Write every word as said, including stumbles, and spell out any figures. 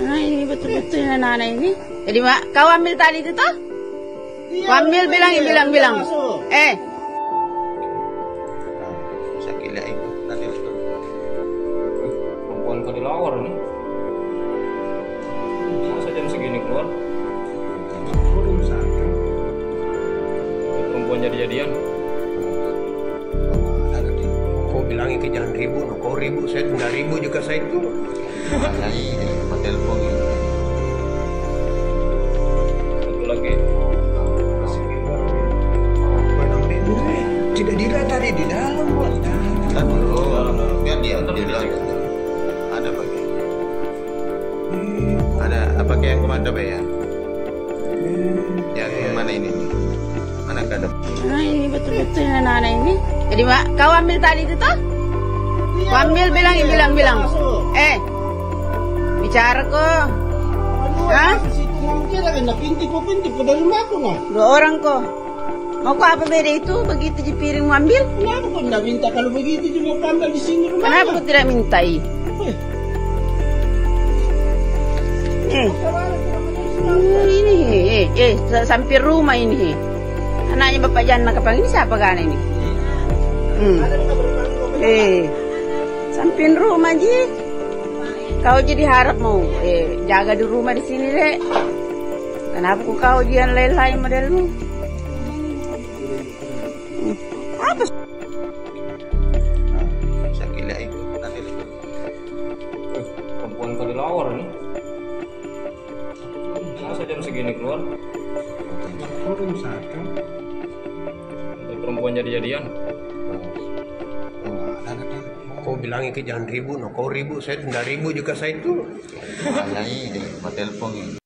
Nah, ini betul-betul anak-anak ini. Jadi mak, kau ambil tadi itu toh? Kau ambil bilang, bilang, bilang. Eh. Saya kira ibu tadi itu. Perempuan kau di luar nih. Masa jam segini keluar? Perempuan jadi-jadian. Kau bilangin ke jalan ribu, kau ribu, saya tinggal ribu juga saya itu. Telepon satu lagi tidak dira tadi di dalam kan dia ada pakai ada apa kayak yang kemana ya yang mana ini anak ada nah ini betul-betul anak-anak ini jadi mak kau ambil tadi itu toh kau ambil bilang bilang bilang eh bicara kok. Hah? Dua orang kok. Mau kok apa beda itu? Begitu di piring mau ambil? Kenapa kok tidak minta kalau begitu juga ambil di sini rumah? Kenapa kok tidak mintai? Eh. Ini, eh, eh, sampai rumah ini. Anaknya Bapak Jana Kapang ini siapa kan ini? Hmm. Eh, sampai rumah ji. Kau jadi harap mau eh, jaga di rumah di sini dek. Kenapa kok kau jangan lelai modelmu? Hmm. Apa? Saya kira itu nanti. Perempuan kau di luar nih. Masa jam segini keluar? Perempuan jadi-jadian. Kau bilangin ke jangan ribu, no kau ribu, saya tidak ribu juga saya itu. Ini, matelpon.